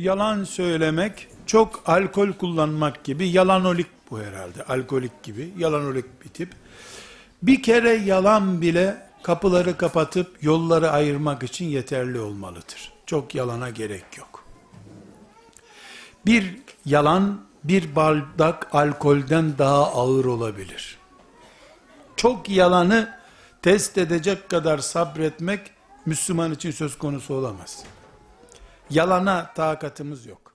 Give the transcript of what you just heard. yalan söylemek, çok alkol kullanmak gibi, yalanolik bu herhalde, alkolik gibi, yalanolik bir tip. Bir kere yalan bile kapıları kapatıp yolları ayırmak için yeterli olmalıdır. Çok yalana gerek yok. Bir yalan, bir bardak alkolden daha ağır olabilir. Çok yalanı test edecek kadar sabretmek, Müslüman için söz konusu olamaz. Yalana takatımız yok.